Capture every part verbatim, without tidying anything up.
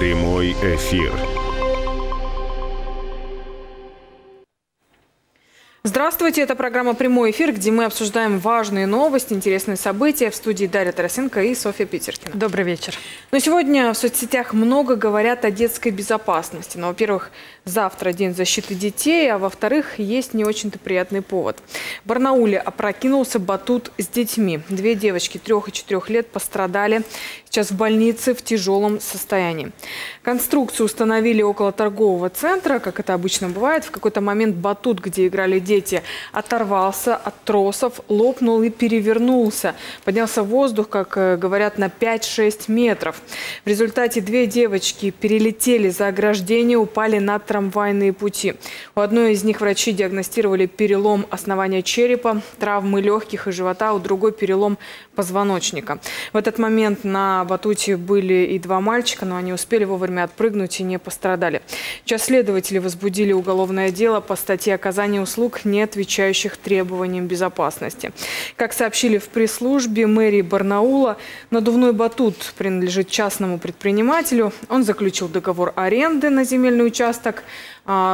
Прямой эфир. Здравствуйте, это программа «Прямой эфир», где мы обсуждаем важные новости, интересные события. В студии Дарья Тарасенко и Софья Питеркина. Добрый вечер. Но сегодня в соцсетях много говорят о детской безопасности. Но, во-первых, завтра День защиты детей, а во-вторых, есть не очень-то приятный повод. В Барнауле опрокинулся батут с детьми. Две девочки трех и четырех лет пострадали. Сейчас в больнице в тяжелом состоянии. Конструкцию установили около торгового центра, как это обычно бывает. В какой-то момент батут, где играли дети, Дети оторвался от тросов, лопнул и перевернулся. Поднялся в воздух, как говорят, на пять-шесть метров. В результате две девочки перелетели за ограждение, упали на трамвайные пути. У одной из них врачи диагностировали перелом основания черепа, травмы легких и живота, у другой перелом позвоночника. В этот момент на батуте были и два мальчика, но они успели вовремя отпрыгнуть и не пострадали. Сейчас следователи возбудили уголовное дело по статье «Оказание услуг, не отвечающих требованиям безопасности». Как сообщили в пресс-службе мэрии Барнаула, надувной батут принадлежит частному предпринимателю. Он заключил договор аренды на земельный участок.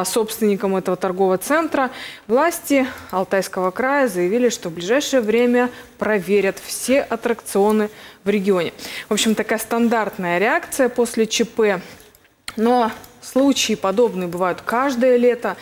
Собственником этого торгового центра власти Алтайского края заявили, что в ближайшее время проверят все аттракционы в регионе. В общем, такая стандартная реакция после ЧП. Но случаи подобные бывают каждое лето.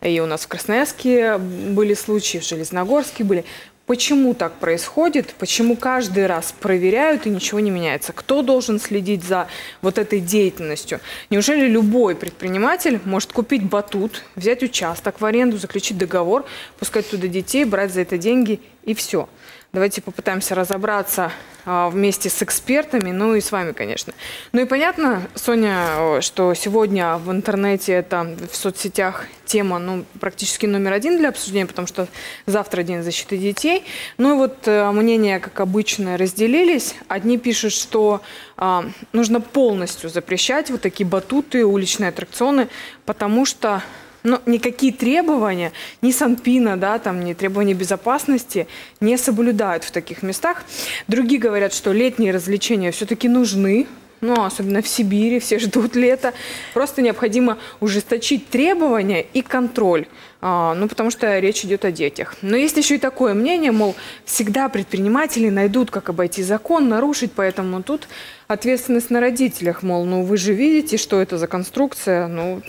И у нас в Красноярске были случаи, в Железногорске были. Почему так происходит? Почему каждый раз проверяют и ничего не меняется? Кто должен следить за вот этой деятельностью? Неужели любой предприниматель может купить батут, взять участок в аренду, заключить договор, пускать туда детей, брать за это деньги и все? Давайте попытаемся разобраться вместе с экспертами, ну и с вами, конечно. Ну и понятно, Соня, что сегодня в интернете, это в соцсетях тема ну, практически номер один для обсуждения, потому что завтра День защиты детей. Ну и вот мнения, как обычно, разделились. Одни пишут, что а, нужно полностью запрещать вот такие батуты, уличные аттракционы, потому что... Но никакие требования, ни Санпина, да, там, ни требования безопасности не соблюдают в таких местах. Другие говорят, что летние развлечения все-таки нужны, ну, особенно в Сибири, все ждут лета. Просто необходимо ужесточить требования и контроль, а, ну, потому что речь идет о детях. Но есть еще и такое мнение, мол, всегда предприниматели найдут, как обойти закон, нарушить, поэтому тут ответственность на родителях, мол, ну, вы же видите, что это за конструкция, ну...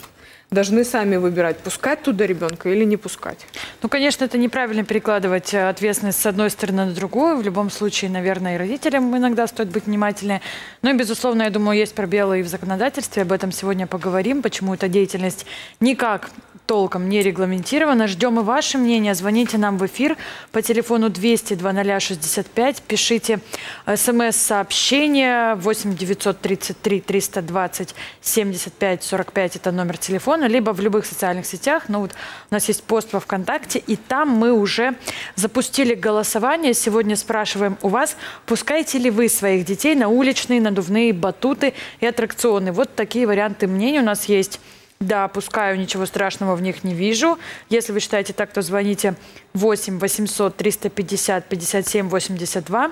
Должны сами выбирать, пускать туда ребенка или не пускать. Ну, конечно, это неправильно перекладывать ответственность с одной стороны на другую. В любом случае, наверное, и родителям иногда стоит быть внимательнее. Но, и, безусловно, я думаю, есть пробелы и в законодательстве. Об этом сегодня поговорим, почему эта деятельность никак толком не регламентировано. Ждем и ваше мнение. Звоните нам в эфир по телефону двести ноль ноль шестьдесят пять. Пишите смс-сообщение восемь девятьсот тридцать три триста двадцать семьдесят пять сорок пять. Это номер телефона. Либо в любых социальных сетях. Ну, вот у нас есть пост во ВКонтакте. И там мы уже запустили голосование. Сегодня спрашиваем у вас, пускаете ли вы своих детей на уличные, надувные батуты и аттракционы. Вот такие варианты мнений у нас есть. Да, пускаю, ничего страшного в них не вижу. Если вы считаете так, то звоните восемь восемьсот триста пятьдесят пятьдесят семь восемьдесят два.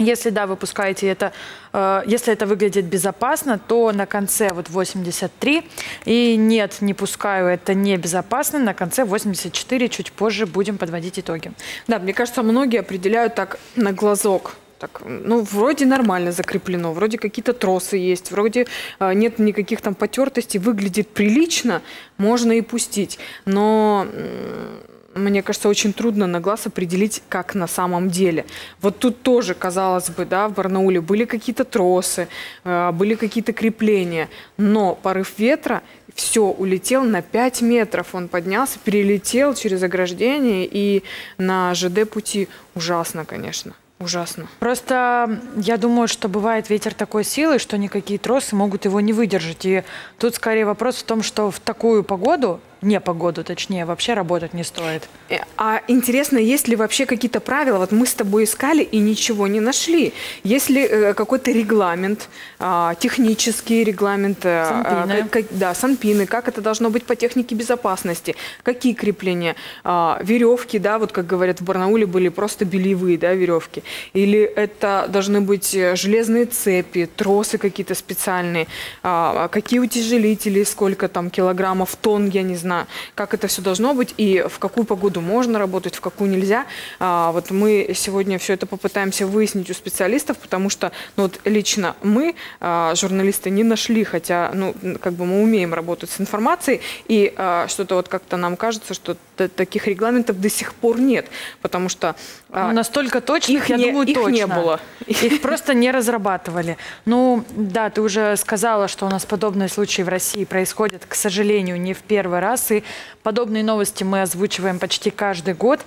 Если да, вы пускаете это, э, если это выглядит безопасно, то на конце вот восемьдесят три. И нет, не пускаю, это небезопасно. На конце восемьдесят четыре, чуть позже будем подводить итоги. Да, мне кажется, многие определяют так на глазок. Так, ну, вроде нормально закреплено, вроде какие-то тросы есть, вроде э, нет никаких там потертостей, выглядит прилично, можно и пустить. Но, э, мне кажется, очень трудно на глаз определить, как на самом деле. Вот тут тоже, казалось бы, да, в Барнауле были какие-то тросы, э, были какие-то крепления, но порыв ветра, все, улетел на пять метров, он поднялся, перелетел через ограждение и на ЖД пути. Ужасно, конечно. Ужасно. Просто я думаю, что бывает ветер такой силы, что никакие тросы могут его не выдержать. И тут скорее вопрос в том, что в такую погоду непогоду, точнее, вообще работать не стоит. А интересно, есть ли вообще какие-то правила? Вот мы с тобой искали и ничего не нашли. Есть ли э, какой-то регламент, э, технический регламент, э, санпины. Э, как, да, санпины, как это должно быть по технике безопасности, какие крепления, э, веревки, да, вот как говорят в Барнауле были просто белевые, да, веревки, или это должны быть железные цепи, тросы какие-то специальные, э, какие утяжелители, сколько там килограммов, тонн, я не знаю, как это все должно быть и в какую погоду можно работать, в какую нельзя. А, вот мы сегодня все это попытаемся выяснить у специалистов, потому что ну, вот лично мы, а, журналисты, не нашли, хотя ну, как бы мы умеем работать с информацией, и а, что-то вот как-то нам кажется, что таких регламентов до сих пор нет, потому что а, настолько точных, их я не, думаю, их точно. не было. Их просто не разрабатывали. Ну, да, ты уже сказала, что у нас подобные случаи в России происходят, к сожалению, не в первый раз. И подобные новости мы озвучиваем почти каждый год.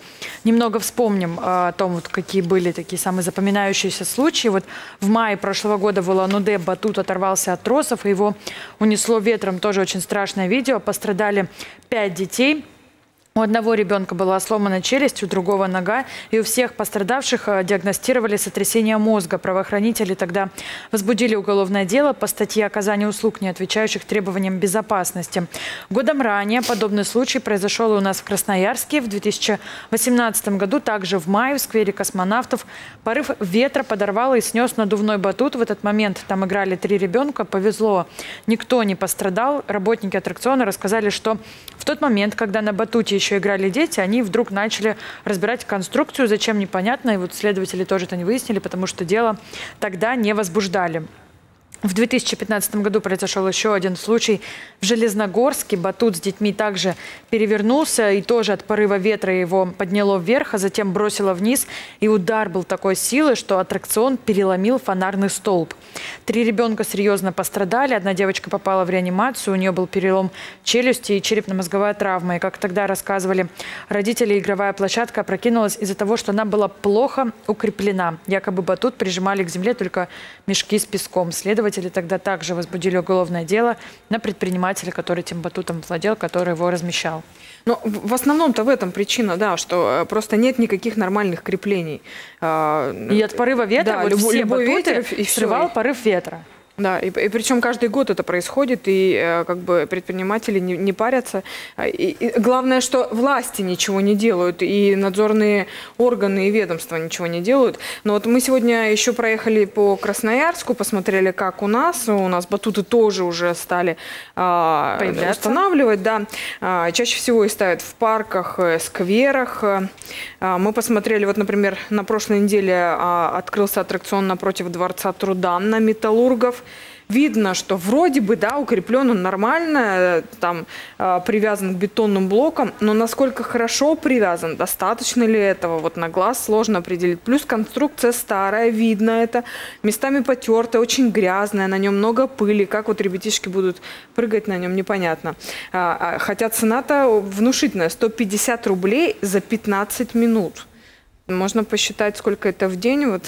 Немного вспомним о том, вот какие были такие самые запоминающиеся случаи. Вот в мае прошлого года в Улан-Удэ батут оторвался от тросов, и его унесло ветром. Тоже очень страшное видео. Пострадали пять детей. У одного ребенка была сломана челюсть, у другого нога, и у всех пострадавших диагностировали сотрясение мозга. Правоохранители тогда возбудили уголовное дело по статье «Оказание услуг, не отвечающих требованиям безопасности». Годом ранее подобный случай произошел у нас в Красноярске. В две тысячи восемнадцатом году, также в мае, в сквере космонавтов, порыв ветра подорвал и снес надувной батут. В этот момент там играли три ребенка. Повезло, никто не пострадал. Работники аттракциона рассказали, что в тот момент, когда на батуте еще играли дети, они вдруг начали разбирать конструкцию, зачем непонятно, и вот следователи тоже это не выяснили, потому что дело тогда не возбуждали. В две тысячи пятнадцатом году произошел еще один случай в Железногорске. Батут с детьми также перевернулся, и тоже от порыва ветра его подняло вверх, а затем бросило вниз. И удар был такой силы, что аттракцион переломил фонарный столб. Три ребенка серьезно пострадали. Одна девочка попала в реанимацию, у нее был перелом челюсти и черепно-мозговая травма. И, как тогда рассказывали родители, игровая площадка опрокинулась из-за того, что она была плохо укреплена. Якобы батут прижимали к земле только мешки с песком. Следовательно, тогда также возбудили уголовное дело на предпринимателя, который тем батутом владел, который его размещал. Но в основном-то в этом причина, да, что просто нет никаких нормальных креплений. И от порыва ветра, да, вот любой, все любой ветер и срывал все. порыв ветра. Да, и, и причем каждый год это происходит, и э, как бы предприниматели не, не парятся. И, и главное, что власти ничего не делают, и надзорные органы и ведомства ничего не делают. Но вот мы сегодня еще проехали по Красноярску, посмотрели, как у нас. У нас батуты тоже уже стали э, устанавливать. Да. Э, чаще всего их ставят в парках, э, скверах. Э, мы посмотрели, вот, например, на прошлой неделе э, открылся аттракцион напротив Дворца труда на Металлургов. Видно, что вроде бы, да, укреплен он нормально, там э, привязан к бетонным блокам, но насколько хорошо привязан, достаточно ли этого, вот на глаз сложно определить. Плюс конструкция старая, видно это, местами потертая, очень грязная, на нем много пыли, как вот ребятишки будут прыгать на нем, непонятно. А, хотя цена-то внушительная, сто пятьдесят рублей за пятнадцать минут. Можно посчитать, сколько это в день. Вот.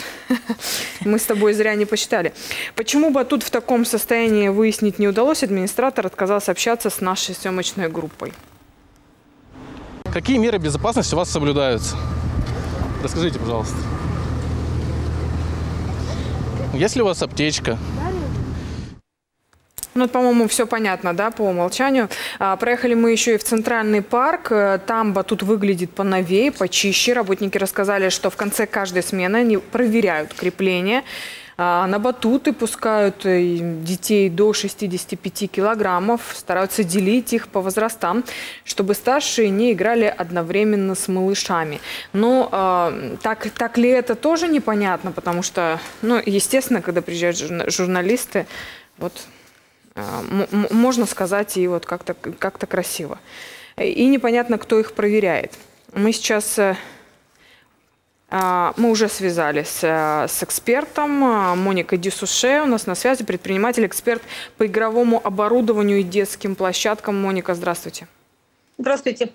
Мы с тобой зря не посчитали. Почему батут в таком состоянии, выяснить не удалось. Администратор отказался общаться с нашей съемочной группой. Какие меры безопасности у вас соблюдаются? Расскажите, пожалуйста. Есть ли у вас аптечка? Ну, по-моему, все понятно, да, по умолчанию. А, проехали мы еще и в Центральный парк. Там батут выглядит поновее, почище. Работники рассказали, что в конце каждой смены они проверяют крепление. А, на батуты пускают детей до шестидесяти пяти килограммов. Стараются делить их по возрастам, чтобы старшие не играли одновременно с малышами. Но а, так, так ли это, тоже непонятно, потому что, ну, естественно, когда приезжают журналисты, вот... можно сказать, и вот как-то как-то красиво. И непонятно, кто их проверяет. Мы сейчас... Мы уже связались с экспертом Моникой Дисуше. У нас на связи предприниматель, эксперт по игровому оборудованию и детским площадкам. Моника, здравствуйте. Здравствуйте.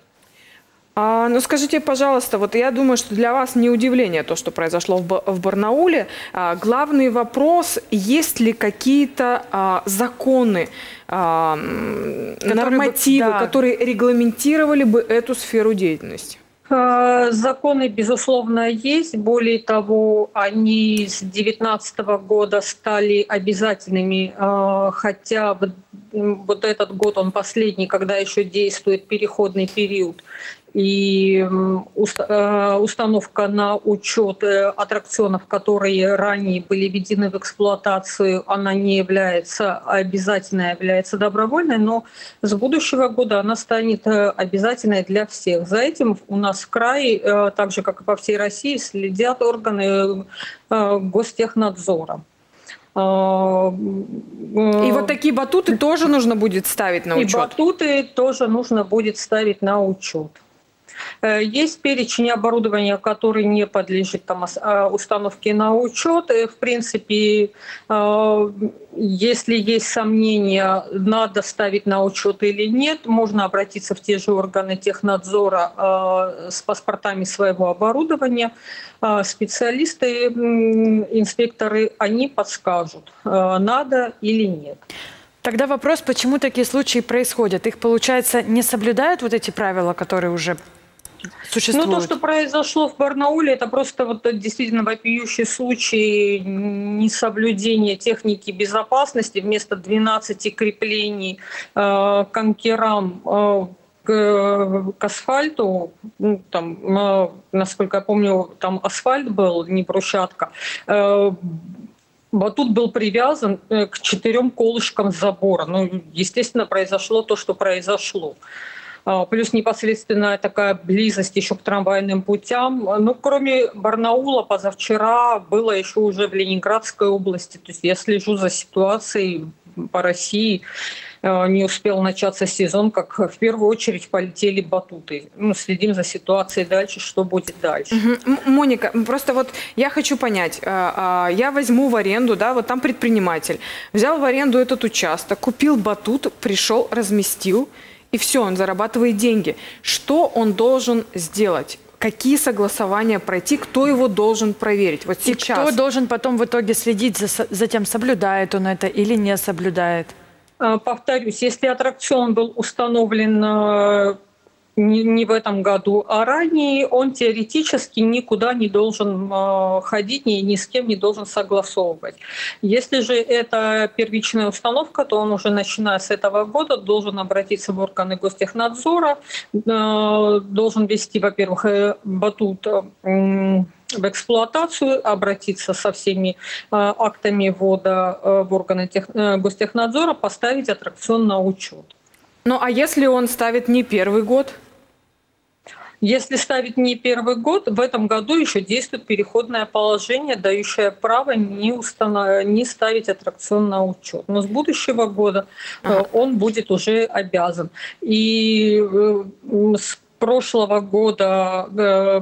А, ну скажите, пожалуйста, вот я думаю, что для вас не удивление то, что произошло в, в Барнауле. А, главный вопрос, есть ли какие-то а, законы, а, которые нормативы, бы, да. которые регламентировали бы эту сферу деятельности? Законы, безусловно, есть. Более того, они с две тысячи девятнадцатого года стали обязательными, хотя вот этот год, он последний, когда еще действует переходный период. И установка на учет аттракционов, которые ранее были введены в эксплуатацию, она не является обязательной, является добровольной, но с будущего года она станет обязательной для всех. За этим у нас в крае, так же как и по всей России, следят органы гостехнадзора. И вот такие батуты тоже нужно будет ставить на учет? И батуты тоже нужно будет ставить на учет. Есть перечень оборудования, который не подлежит там, установке на учет. В принципе, если есть сомнения, надо ставить на учет или нет, можно обратиться в те же органы технадзора с паспортами своего оборудования. Специалисты, инспекторы, они подскажут, надо или нет. Тогда вопрос, почему такие случаи происходят? Их, получается, не соблюдают вот эти правила, которые уже существуют? Ну, то, что произошло в Барнауле, это просто вот действительно вопиющий случай несоблюдения техники безопасности. Вместо двенадцати креплений э, к анкерам э, к, к асфальту, ну, там, э, насколько я помню, там асфальт был, не брусчатка, э, батут был привязан к четырем колышкам забора. Ну, естественно, произошло то, что произошло. Плюс непосредственная такая близость еще к трамвайным путям. Ну, кроме Барнаула, позавчера было еще уже в Ленинградской области. То есть я слежу за ситуацией по России. Не успел начаться сезон, как в первую очередь полетели батуты. Ну, следим за ситуацией дальше, что будет дальше. Угу. Моника, просто вот я хочу понять, я возьму в аренду, да, вот там предприниматель взял в аренду этот участок, купил батут, пришел, разместил, и все, он зарабатывает деньги. Что он должен сделать? Какие согласования пройти, кто его должен проверить? Вот сейчас. И кто должен потом в итоге следить за, за тем, соблюдает он это или не соблюдает? Повторюсь, если аттракцион был установлен не в этом году, а ранее, он теоретически никуда не должен ходить, ни, ни с кем не должен согласовывать. Если же это первичная установка, то он уже, начиная с этого года, должен обратиться в органы гостехнадзора, должен вести, во-первых, батут в эксплуатацию, обратиться со всеми э, актами ввода э, в органы тех, э, гостехнадзора, поставить аттракцион на учет. Ну а если он ставит не первый год? Если ставить не первый год, в этом году еще действует переходное положение, дающее право не, установ... не ставить аттракцион на учет. Но с будущего года э, он будет уже обязан. И э, с прошлого года... Э,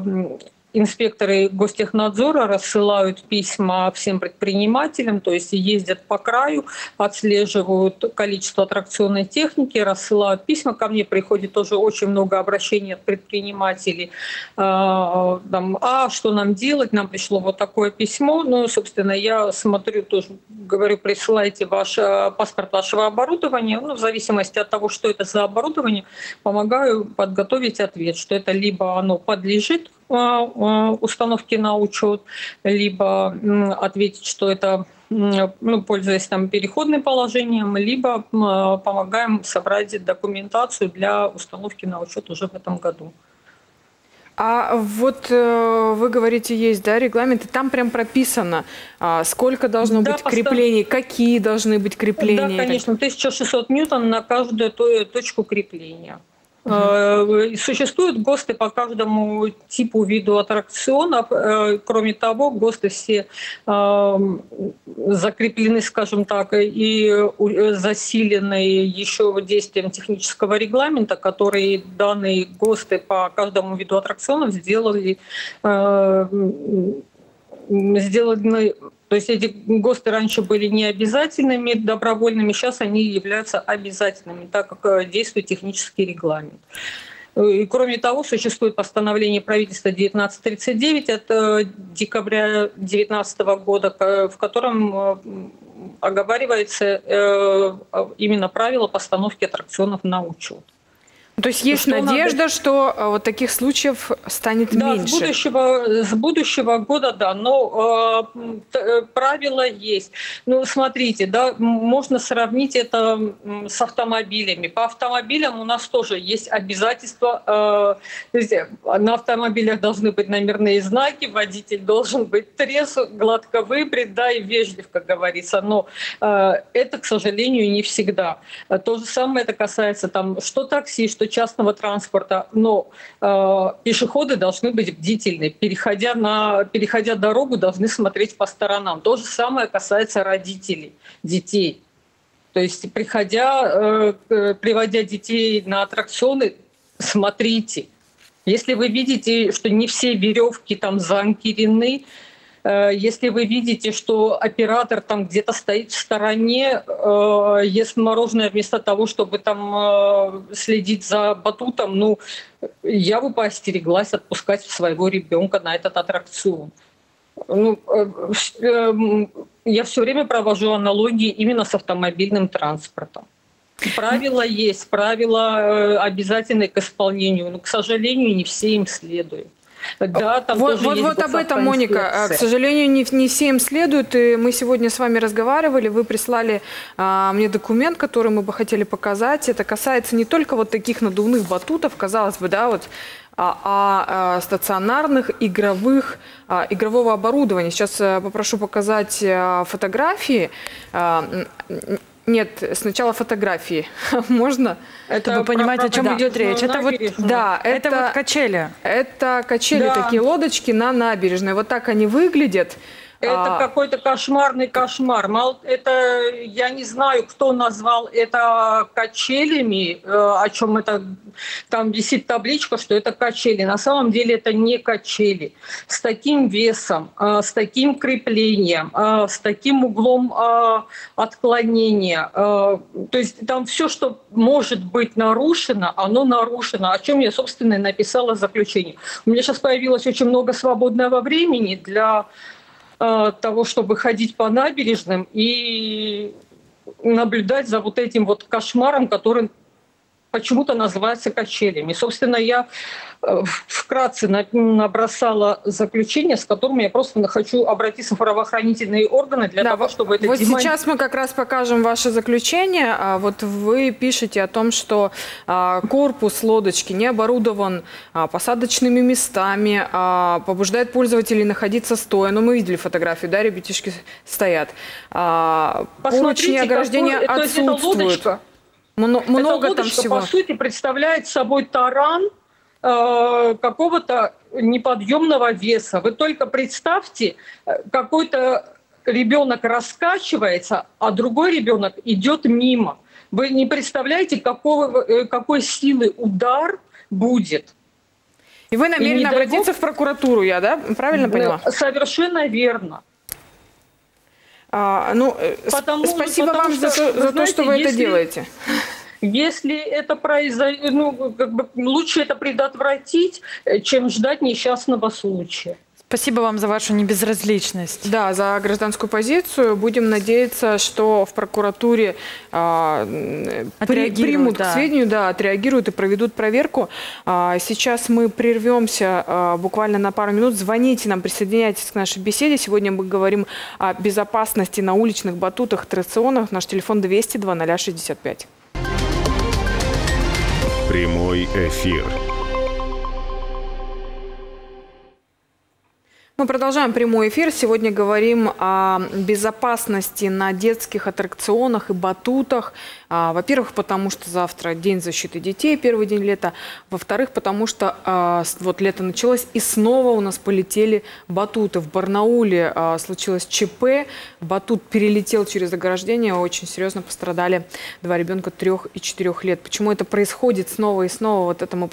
инспекторы гостехнадзора рассылают письма всем предпринимателям, то есть ездят по краю, отслеживают количество аттракционной техники, рассылают письма. Ко мне приходит тоже очень много обращений от предпринимателей. Там, а что нам делать? Нам пришло вот такое письмо. Ну, собственно, я смотрю, тоже говорю, присылайте ваш паспорт вашего оборудования. Ну, в зависимости от того, что это за оборудование, помогаю подготовить ответ, что это либо оно подлежит установки на учет, либо ответить, что это, ну, пользуясь там переходным положением, либо помогаем собрать документацию для установки на учет уже в этом году. А вот вы говорите, есть, да, регламенты, там прям прописано, сколько должно да, быть постав... креплений, какие должны быть крепления. Да, конечно, тысяча шестьсот ньютон на каждую точку крепления. Существуют ГОСТы по каждому типу, виду аттракционов. Кроме того, ГОСТы все закреплены, скажем так, и засилены еще действием технического регламента, который данные ГОСТы по каждому виду аттракционов сделали, сделаны. То есть эти ГОСТы раньше были необязательными, добровольными, сейчас они являются обязательными, так как действует технический регламент. И кроме того, существует постановление правительства тысяча девятьсот тридцать девять от декабря две тысячи девятнадцатого года, в котором оговаривается именно правило постановки аттракционов на учет. То есть есть что надежда, надо... что вот таких случаев станет да, меньше? С будущего, с будущего года, да, но э, правила есть. Ну, смотрите, да, можно сравнить это с автомобилями. По автомобилям у нас тоже есть обязательства. Э, на автомобилях должны быть номерные знаки, водитель должен быть трезв, гладко выбрит, да, и вежлив, как говорится. Но э, это, к сожалению, не всегда. То же самое это касается там, что такси, что частного транспорта, но э, пешеходы должны быть бдительны. Переходя, на, переходя дорогу, должны смотреть по сторонам. То же самое касается родителей, детей. То есть, приходя, э, приводя детей на аттракционы, смотрите. Если вы видите, что не все веревки там заанкерены, э, если вы видите, что оператор там где-то стоит в стороне, э, ест мороженое вместо того, чтобы там э, следить за батутом, ну, я бы поостереглась отпускать своего ребенка на этот аттракцион. Ну, э, э, я все время провожу аналогии именно с автомобильным транспортом. Правила есть, правила обязательны к исполнению, но, к сожалению, не все им следуют. Да, там вот вот, вот об этом, Моника. К сожалению, не, не все им следуют. И мы сегодня с вами разговаривали. Вы прислали а, мне документ, который мы бы хотели показать. Это касается не только вот таких надувных батутов, казалось бы, да, вот, а, а стационарных игровых, а, игрового оборудования. Сейчас попрошу показать фотографии. Нет, сначала фотографии. Можно? Это чтобы понимать, про, про, о чем да. идет речь. Это вот, да, это, это вот качели. Это качели, да. Такие лодочки на набережной. Вот так они выглядят. Это а... какой-то кошмарный кошмар. Это, я не знаю, кто назвал это качелями, о чем это... Там висит табличка, что это качели. На самом деле это не качели. С таким весом, с таким креплением, с таким углом отклонения. То есть там все, что может быть нарушено, оно нарушено. О чем я, собственно, и написала заключение. У меня сейчас появилось очень много свободного времени для того, чтобы ходить по набережным и наблюдать за вот этим вот кошмаром, который... почему-то называется качелями. Собственно, я вкратце набросала заключение, с которым я просто хочу обратиться в правоохранительные органы для да, того, чтобы это... Вот демон... сейчас мы как раз покажем ваше заключение. Вот вы пишете о том, что корпус лодочки не оборудован посадочными местами, побуждает пользователей находиться стоя. Ну, мы видели фотографию, да, ребятишки стоят. Поручни ограждения отсутствуют. Много там всего. По сути, представляет собой таран э, какого-то неподъемного веса. Вы только представьте, какой-то ребенок раскачивается, а другой ребенок идет мимо. Вы не представляете, какого, какой силы удар будет. И вы намерены И обратиться Бог... в прокуратуру, я, да? Правильно поняла? Совершенно верно. А, ну, потому, спасибо потому, вам что, за, вы за знаете, то, что вы если, это делаете. Если это произойдет, ну, как бы лучше это предотвратить, чем ждать несчастного случая. Спасибо вам за вашу небезразличность. Да, за гражданскую позицию. Будем надеяться, что в прокуратуре э, примут да. к сведению, да, отреагируют и проведут проверку. А, сейчас мы прервемся а, буквально на пару минут. Звоните нам, присоединяйтесь к нашей беседе. Сегодня мы говорим о безопасности на уличных батутах, аттракционах. Наш телефон двести два ноль шестьдесят пять. Прямой эфир. Мы продолжаем прямой эфир. Сегодня говорим о безопасности на детских аттракционах и батутах. Во-первых, потому что завтра День защиты детей, первый день лета. Во-вторых, потому что вот лето началось, и снова у нас полетели батуты. В Барнауле случилось ЧП. Батут перелетел через ограждение. Очень серьезно пострадали два ребенка трех и четырех лет. Почему это происходит снова и снова? Вот это мы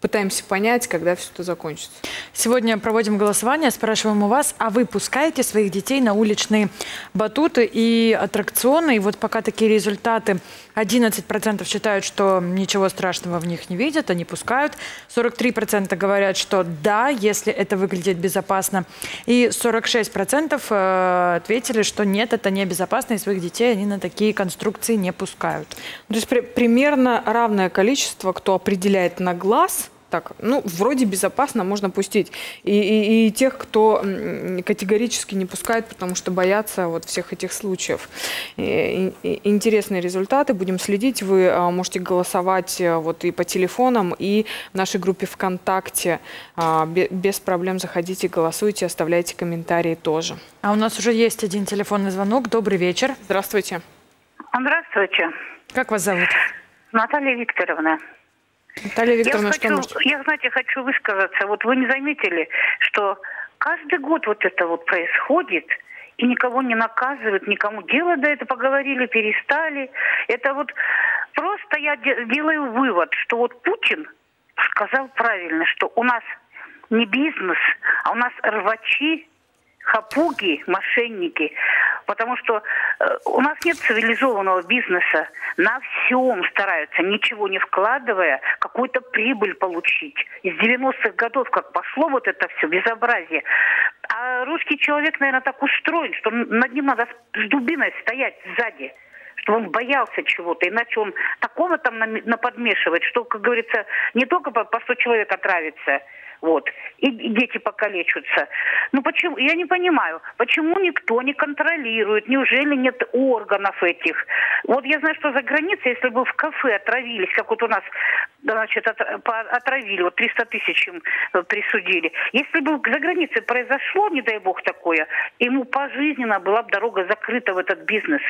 пытаемся понять, когда все это закончится. Сегодня проводим голосование с спрашиваем у вас, а вы пускаете своих детей на уличные батуты и аттракционы? И вот пока такие результаты: одиннадцать процентов считают, что ничего страшного в них не видят, они пускают, сорок три процента говорят, что да, если это выглядит безопасно, и сорок шесть процентов ответили, что нет, это не безопасно, и своих детей они на такие конструкции не пускают. То есть при, примерно равное количество, кто определяет на глаз, так, ну, вроде безопасно, можно пустить. И, и, и тех, кто категорически не пускает, потому что боятся вот всех этих случаев. И, и, интересные результаты, будем следить. Вы можете голосовать вот и по телефонам, и в нашей группе ВКонтакте. Без проблем заходите, голосуйте, оставляйте комментарии тоже. А у нас уже есть один телефонный звонок. Добрый вечер. Здравствуйте. Здравствуйте. Как вас зовут? Наталья Викторовна. Наталья Викторовна, я, что хочу, может... я, знаете, хочу высказаться. Вот вы не заметили, что каждый год вот это вот происходит, и никого не наказывают, никому дело до этого, поговорили, перестали. Это вот просто я делаю вывод, что вот Путин сказал правильно, что у нас не бизнес, а у нас рвачи, хапуги, мошенники. Потому что э, у нас нет цивилизованного бизнеса. На всем стараются, ничего не вкладывая, какую-то прибыль получить. Из девяностых годов как пошло вот это все безобразие. А русский человек, наверное, так устроен, что над ним надо с дубиной стоять сзади, чтобы он боялся чего-то. Иначе он такого там наподмешивает, что, как говорится, не только по сто человек отравится. Вот. И дети покалечатся. Ну почему? Я не понимаю, почему никто не контролирует, неужели нет органов этих? Вот я знаю, что за границей, если бы в кафе отравились, как вот у нас, значит, отравили, вот триста тысяч им присудили. Если бы за границей произошло, не дай бог такое, ему пожизненно была бы дорога закрыта в этот бизнес.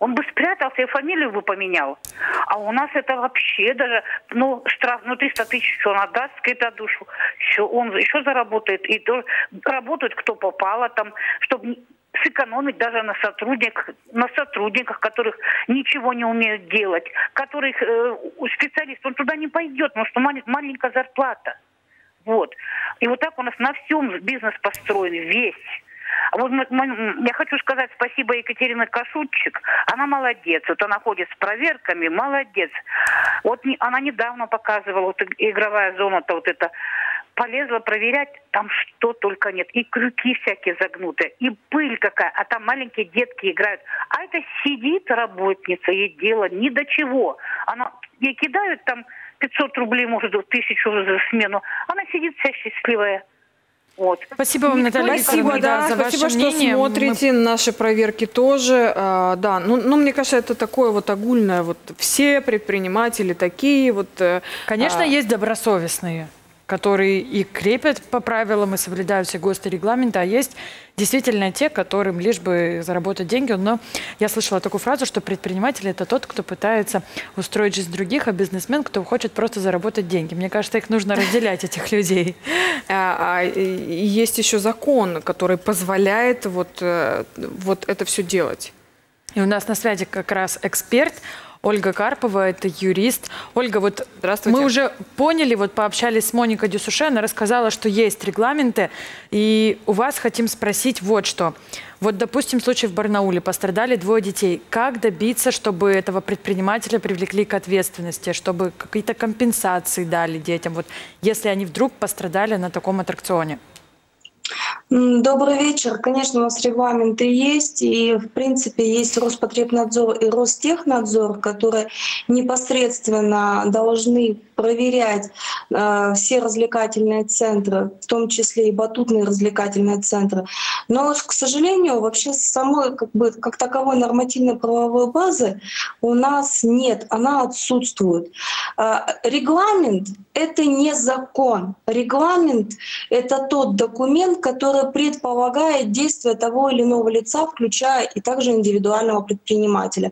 Он бы спрятался и фамилию бы поменял. А у нас это вообще даже, ну, штраф, ну, триста тысяч, он отдаст какую-то душу. Все, он еще заработает. И то, работают кто попало там, чтобы сэкономить даже на сотрудниках, на сотрудниках, которых ничего не умеют делать, которых э, специалист, он туда не пойдет, потому что маленькая зарплата. Вот. И вот так у нас на всем бизнес построен, весь. Вот я хочу сказать спасибо Екатерине Кашутчик. Она молодец. Вот она ходит с проверками, молодец. Вот она недавно показывала, вот игровая зона-то вот это, полезла проверять, там что только нет. И крюки всякие загнутые, и пыль какая, а там маленькие детки играют. А это сидит работница, ей дело ни до чего. Она, ей кидают там пятьсот рублей, может, тысячу за смену. Она сидит вся счастливая. Вот. Спасибо вам, Наталья. Спасибо, да, за спасибо ваше что мнение. Смотрите мы... наши проверки тоже. А, да, ну, ну, мне кажется, это такое вот огульное. Вот все предприниматели такие вот. Конечно, а... есть добросовестные, которые и крепят по правилам, и соблюдают все ГОСТы и регламенты, а есть действительно те, которым лишь бы заработать деньги. Но я слышала такую фразу, что предприниматель – это тот, кто пытается устроить жизнь других, а бизнесмен – кто хочет просто заработать деньги. Мне кажется, их нужно разделять, этих людей. Есть еще закон, который позволяет вот это все делать. И у нас на связи как раз эксперт Ольга Карпова, это юрист. Ольга, вот мы уже поняли, вот пообщались с Моникой Дисуше, она рассказала, что есть регламенты, и у вас хотим спросить вот что. Вот, допустим, случай в Барнауле, пострадали двое детей. Как добиться, чтобы этого предпринимателя привлекли к ответственности, чтобы какие-то компенсации дали детям, вот, если они вдруг пострадали на таком аттракционе? Добрый вечер. Конечно, у нас регламенты есть, и в принципе есть Роспотребнадзор и Ростехнадзор, которые непосредственно должны проверять э, все развлекательные центры, в том числе и батутные развлекательные центры. Но, к сожалению, вообще самой как бы как таковой нормативно-правовой базы у нас нет, она отсутствует. Э, регламент — это не закон. Регламент — это тот документ, который предполагает действия того или иного лица, включая и также индивидуального предпринимателя.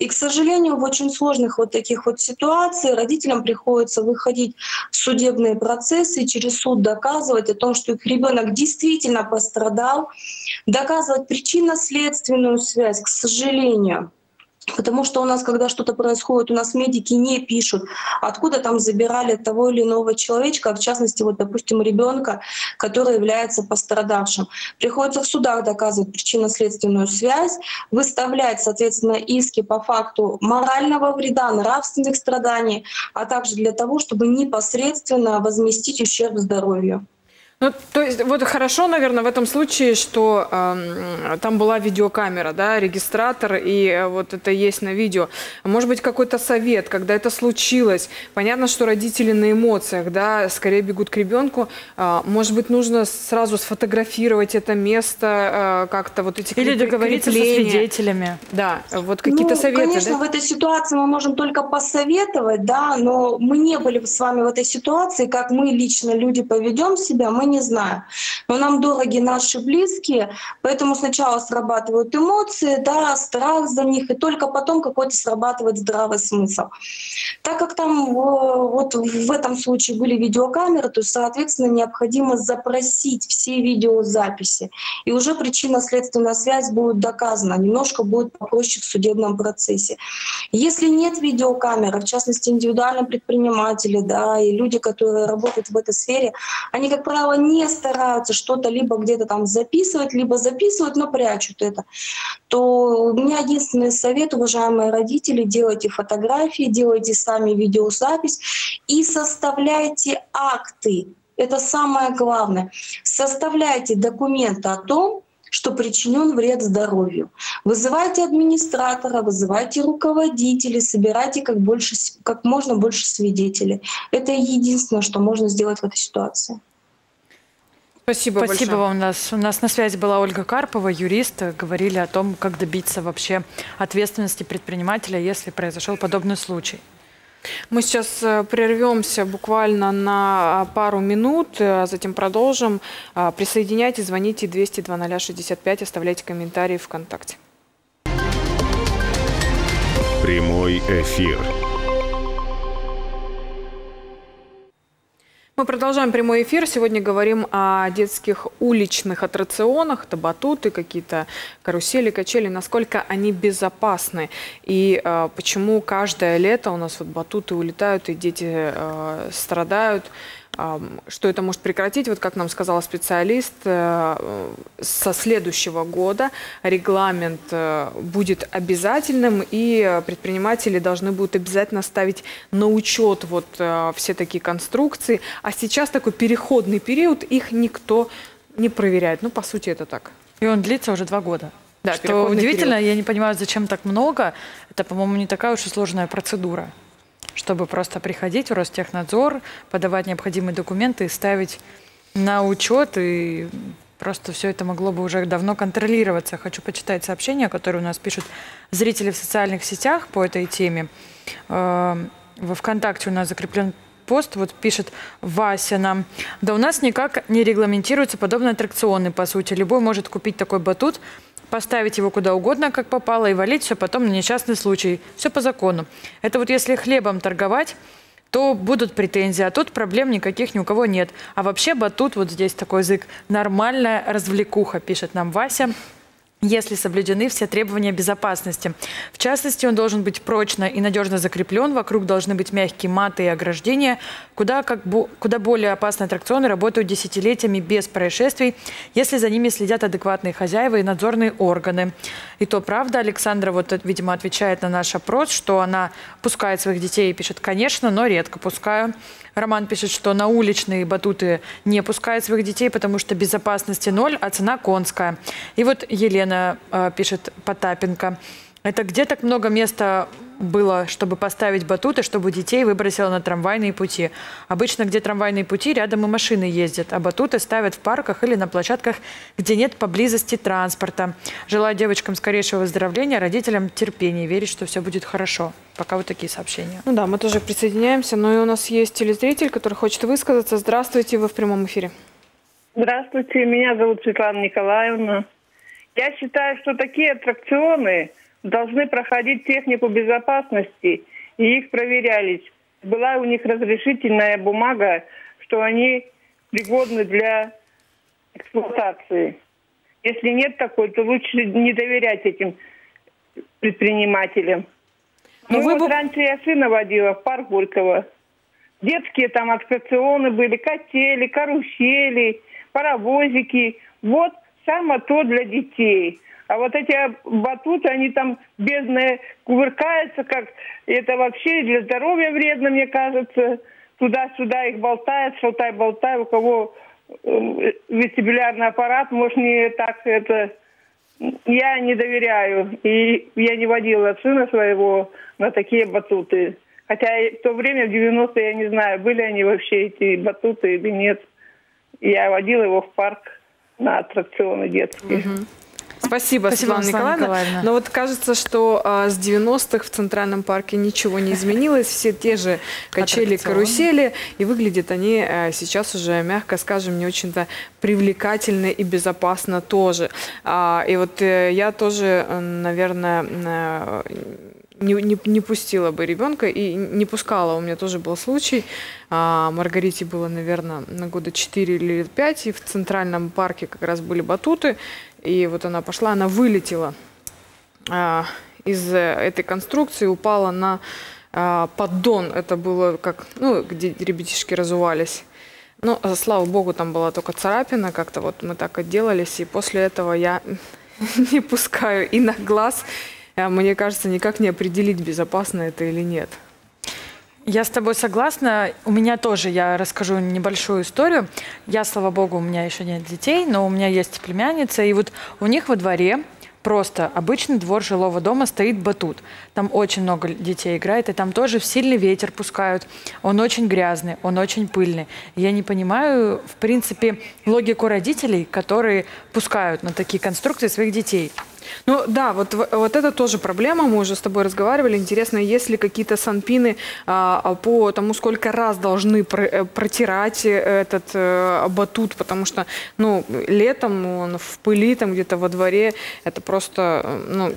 И, к сожалению, в очень сложных вот таких вот ситуациях родителям приходится выходить в судебные процессы, через суд доказывать о том, что их ребенок действительно пострадал, доказывать причинно-следственную связь, к сожалению. Потому что у нас, когда что-то происходит, у нас медики не пишут, откуда там забирали того или иного человечка, в частности, вот, допустим, ребенка, который является пострадавшим. Приходится в судах доказывать причинно-следственную связь, выставлять, соответственно, иски по факту морального вреда, нравственных страданий, а также для того, чтобы непосредственно возместить ущерб здоровью. Ну, то есть, вот хорошо, наверное, в этом случае, что э, там была видеокамера, да, регистратор, и э, вот это есть на видео. Может быть, какой-то совет, когда это случилось? Понятно, что родители на эмоциях, да, скорее бегут к ребенку. Э, может быть, нужно сразу сфотографировать это место, э, как-то вот эти или договориться со свидетелями. Да, вот какие-то ну, советы. Конечно, да? В этой ситуации мы можем только посоветовать, да, но мы не были с вами в этой ситуации, как мы лично люди поведем себя, мы не знаю. Но нам дороги наши близкие, поэтому сначала срабатывают эмоции, да, страх за них, и только потом какой-то срабатывает здравый смысл. Так как там вот в этом случае были видеокамеры, то, соответственно, необходимо запросить все видеозаписи. И уже причинно-следственная связь будет доказана, немножко будет попроще в судебном процессе. Если нет видеокамеры, в частности, индивидуальные предприниматели, да, и люди, которые работают в этой сфере, они, как правило, не стараются что-то либо где-то там записывать, либо записывают, но прячут это, то у меня единственный совет, уважаемые родители, делайте фотографии, делайте сами видеозапись и составляйте акты. Это самое главное. Составляйте документы о том, что причинен вред здоровью. Вызывайте администратора, вызывайте руководителей, собирайте как, больше, как можно больше свидетелей. Это единственное, что можно сделать в этой ситуации. Спасибо, Спасибо вам. У нас, у нас на связи была Ольга Карпова, юрист. Говорили о том, как добиться вообще ответственности предпринимателя, если произошел подобный случай. Мы сейчас прервемся буквально на пару минут, а затем продолжим. Присоединяйтесь, звоните двести два ноль шестьдесят пять, оставляйте комментарии ВКонтакте. Прямой эфир. Мы продолжаем прямой эфир. Сегодня говорим о детских уличных аттракционах, это батуты, какие-то карусели, качели, насколько они безопасны и э, почему каждое лето у нас вот батуты улетают и дети э, страдают. Что это может прекратить? Вот как нам сказала специалист, со следующего года регламент будет обязательным, и предприниматели должны будут обязательно ставить на учет вот все такие конструкции. А сейчас такой переходный период, их никто не проверяет. Ну, по сути, это так. И он длится уже два года. Да, что удивительно, период. Я не понимаю, зачем так много. Это, по-моему, не такая уж и сложная процедура, чтобы просто приходить в Ростехнадзор, подавать необходимые документы и ставить на учет. И просто все это могло бы уже давно контролироваться. Хочу почитать сообщения, которые у нас пишут зрители в социальных сетях по этой теме. Во ВКонтакте у нас закреплен пост, вот пишет Вася нам: да у нас никак не регламентируются подобные аттракционы, по сути. Любой может купить такой батут, поставить его куда угодно, как попало, и валить все потом на несчастный случай. Все по закону. Это вот если хлебом торговать, то будут претензии, а тут проблем никаких ни у кого нет. А вообще батут, вот здесь такой язык, нормальная развлекуха, пишет нам Вася, если соблюдены все требования безопасности. В частности, он должен быть прочно и надежно закреплен, вокруг должны быть мягкие маты и ограждения, куда, как бо, куда более опасные аттракционы работают десятилетиями без происшествий, если за ними следят адекватные хозяева и надзорные органы. И то правда, Александра, вот, видимо, отвечает на наш опрос, что она пускает своих детей и пишет: конечно, но редко пускаю. Роман пишет, что на уличные батуты не пускают своих детей, потому что безопасности ноль, а цена конская. И вот Елена э, пишет, Потапенко: это где так много места было, чтобы поставить батуты, чтобы детей выбросило на трамвайные пути? Обычно, где трамвайные пути, рядом и машины ездят, а батуты ставят в парках или на площадках, где нет поблизости транспорта. Желаю девочкам скорейшего выздоровления, родителям терпения, верить, что все будет хорошо. Пока вот такие сообщения. Ну да, мы тоже присоединяемся, но и у нас есть телезритель, который хочет высказаться. Здравствуйте, вы в прямом эфире. Здравствуйте, меня зовут Светлана Николаевна. Я считаю, что такие аттракционы должны проходить технику безопасности, и их проверялись. Была у них разрешительная бумага, что они пригодны для эксплуатации. Если нет такой, то лучше не доверять этим предпринимателем. Но ну, вы вот бы... раньше я сына водила в парк Горького. Детские там аттракционы были, качели, карусели, паровозики. Вот самое то для детей. А вот эти батуты, они там бедные кувыркаются, как это вообще для здоровья вредно, мне кажется. Туда-сюда их болтают, шалтай-болтай. У кого вестибулярный аппарат, может, не так это... Я не доверяю. И я не водила сына своего на такие батуты. Хотя в то время, в девяностые, я не знаю, были они вообще эти батуты или нет. Я водила его в парк на аттракционы детские. Угу. Спасибо, Спасибо, Светлана Николаевна. Николаевна. Но вот кажется, что а, с девяностых в Центральном парке ничего не изменилось. Все те же качели, карусели. И выглядят они а, сейчас уже, мягко скажем, не очень-то привлекательно и безопасно тоже. А, и вот э, я тоже, наверное... Э, Не, не, не пустила бы ребенка и не пускала. У меня тоже был случай. А, Маргарите было, наверное, на года четыре или пять. И в Центральном парке как раз были батуты. И вот она пошла, она вылетела а, из этой конструкции, упала на а, поддон. Это было как, ну, где ребятишки разувались. Но, слава богу, там была только царапина. Как-то вот мы так отделались. И после этого я не пускаю и на глаз... Мне кажется, никак не определить, безопасно это или нет. Я с тобой согласна. У меня тоже, я расскажу небольшую историю. Я, слава богу, у меня еще нет детей, но у меня есть племянница. И вот у них во дворе просто обычный двор жилого дома стоит батут. Там очень много детей играет, и там тоже в сильный ветер пускают. Он очень грязный, он очень пыльный. Я не понимаю, в принципе, логику родителей, которые пускают на такие конструкции своих детей. Ну да, вот, вот это тоже проблема, мы уже с тобой разговаривали. Интересно, есть ли какие-то санпины а, по тому, сколько раз должны про протирать этот а, батут, потому что, ну, летом он в пыли, там где-то во дворе, это просто, ну...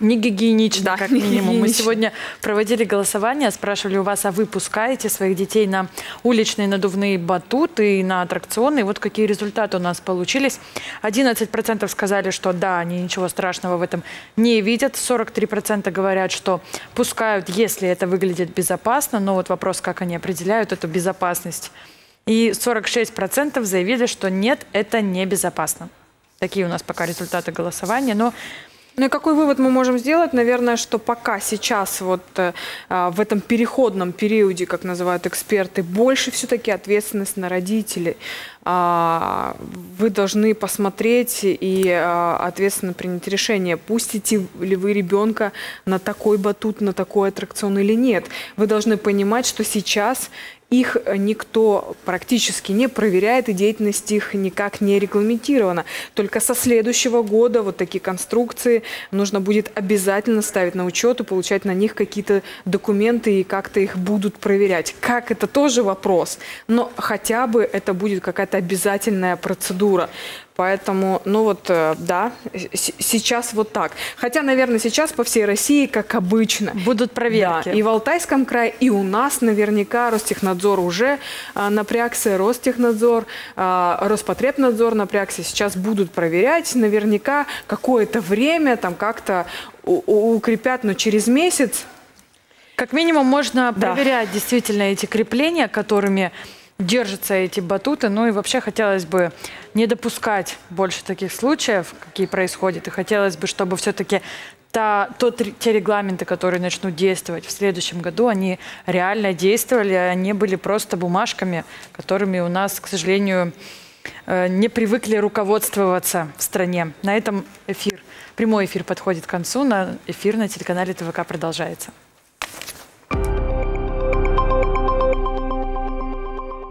Не гигиенично, да, как минимум. Мы сегодня проводили голосование, спрашивали у вас, а вы пускаете своих детей на уличные надувные батуты и на аттракционы? И вот какие результаты у нас получились. одиннадцать процентов сказали, что да, они ничего страшного в этом не видят. сорок три процента говорят, что пускают, если это выглядит безопасно. Но вот вопрос, как они определяют эту безопасность. И сорок шесть процентов заявили, что нет, это небезопасно. Такие у нас пока результаты голосования, но... Ну и какой вывод мы можем сделать? Наверное, что пока сейчас вот э, в этом переходном периоде, как называют эксперты, больше все-таки ответственность на родителей. А, вы должны посмотреть и а, ответственно принять решение, пустите ли вы ребенка на такой батут, на такой аттракцион или нет. Вы должны понимать, что сейчас... Их никто практически не проверяет, и деятельность их никак не регламентирована. Только со следующего года вот такие конструкции нужно будет обязательно ставить на учет и получать на них какие-то документы, и как-то их будут проверять. Как, это тоже вопрос, но хотя бы это будет какая-то обязательная процедура. Поэтому, ну вот, да, сейчас вот так. Хотя, наверное, сейчас по всей России, как обычно. Будут проверки. Да, и в Алтайском крае, и у нас наверняка Ростехнадзор уже а, напрягся, Ростехнадзор, а, Роспотребнадзор напрягся. Сейчас будут проверять, наверняка какое-то время там как-то укрепят, но через месяц. Как минимум можно проверять, да, действительно эти крепления, которыми... держатся эти батуты, ну и вообще хотелось бы не допускать больше таких случаев, какие происходят, и хотелось бы, чтобы все-таки та, тот, те регламенты, которые начнут действовать в следующем году, они реально действовали, они были просто бумажками, которыми у нас, к сожалению, не привыкли руководствоваться в стране. На этом эфир, прямой эфир подходит к концу, на эфир на телеканале ТВК продолжается.